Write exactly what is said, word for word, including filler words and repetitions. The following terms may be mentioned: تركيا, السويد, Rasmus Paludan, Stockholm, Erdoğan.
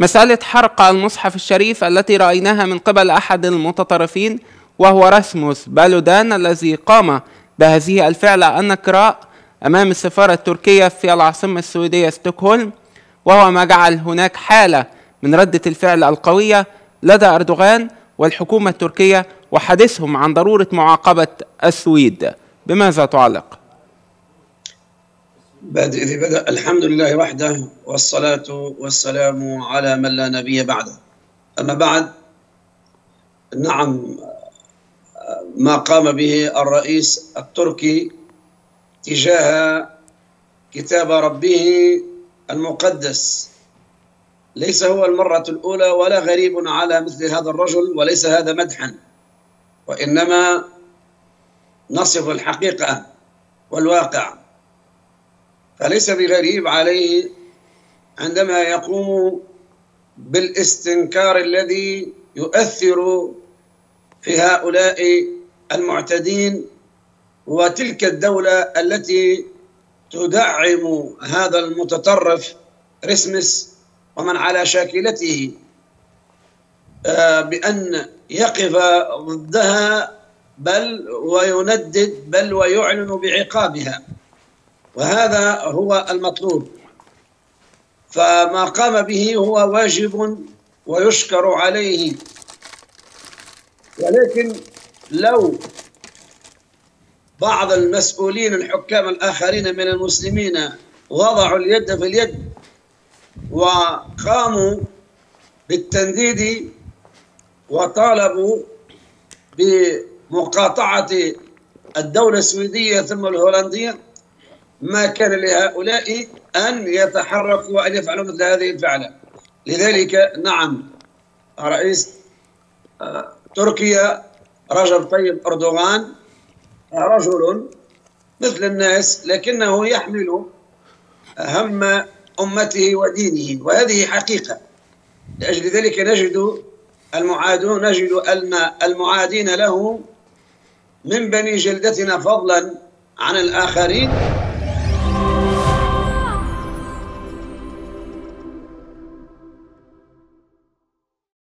مسألة حرق المصحف الشريف التي رأيناها من قبل أحد المتطرفين وهو راسموس بالودان الذي قام بهذه الفعلة النكراء أمام السفارة التركية في العاصمة السويدية ستوكهولم، وهو ما جعل هناك حالة من ردة الفعل القوية لدى أردوغان والحكومة التركية وحديثهم عن ضرورة معاقبة السويد. بماذا تعلق؟ بعد إذ بدأ الحمد لله وحده والصلاة والسلام على من لا نبي بعده. أما بعد، نعم، ما قام به الرئيس التركي تجاه كتاب ربه المقدس ليس هو المرة الأولى ولا غريب على مثل هذا الرجل، وليس هذا مدحا، وإنما نصف الحقيقة والواقع. فليس بغريب عليه عندما يقوم بالاستنكار الذي يؤثر في هؤلاء المعتدين وتلك الدولة التي تدعم هذا المتطرف راسموس ومن على شاكلته بأن يقف ضدها بل ويندد بل ويعلن بعقابها، وهذا هو المطلوب. فما قام به هو واجب ويشكر عليه، ولكن لو بعض المسؤولين الحكام الآخرين من المسلمين وضعوا اليد في اليد وقاموا بالتنديد وطالبوا بمقاطعة الدولة السويدية ثم الهولندية، ما كان لهؤلاء أن يتحركوا وأن يفعلوا مثل هذه الفعلة. لذلك نعم، رئيس تركيا رجب طيب أردوغان رجل مثل الناس، لكنه يحمل هم أمته ودينه، وهذه حقيقة. لأجل ذلك نجد المعادون نجد المعادين له من بني جلدتنا فضلا عن الآخرين.